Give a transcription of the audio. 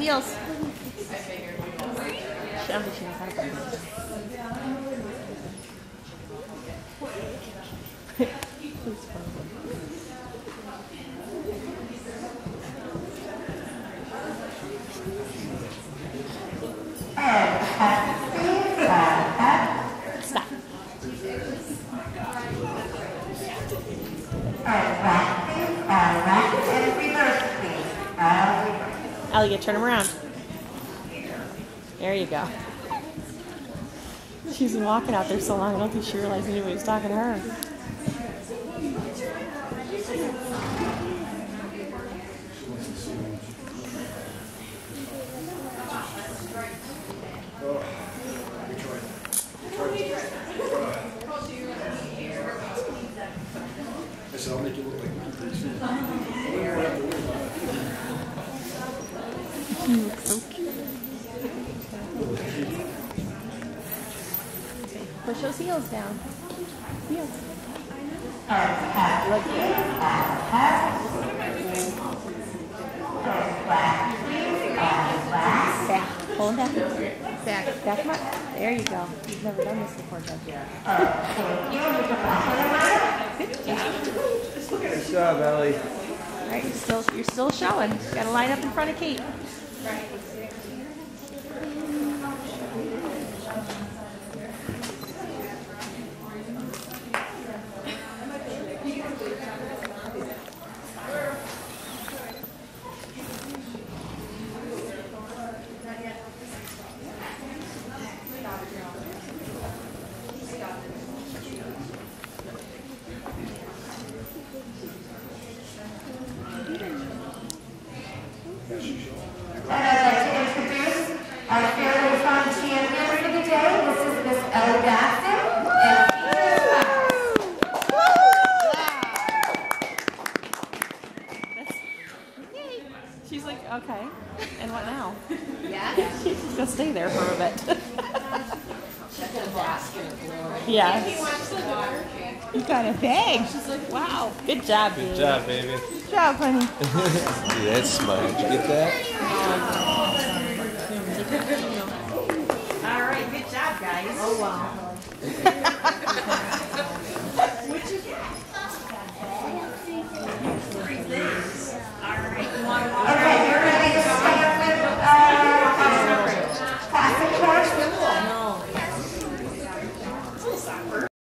Heels. I don't think she knows how to play this. Stop. Ellie, turn him around. There you go. She's been walking out there so long, I don't think she realized anybody was talking to her. I said, I'll make it look like you look so cute. Push those heels down. Heels. Back. Hold that. Back. Back up. There you go. You've never done this before, Doug. Good job. Good job, Ellie. All right, you're still showing. You gotta line up in front of Kate. Right. She's like, okay, and what now? Yeah. She's just gonna stay there for a bit. She's gonna bask in glory. Yeah. You got a bag. She's like, wow, good job, baby. Good job, baby. Good job, honey. Dude, that's smart. Did you get that? All right, good job, guys. Oh wow. What'd you get?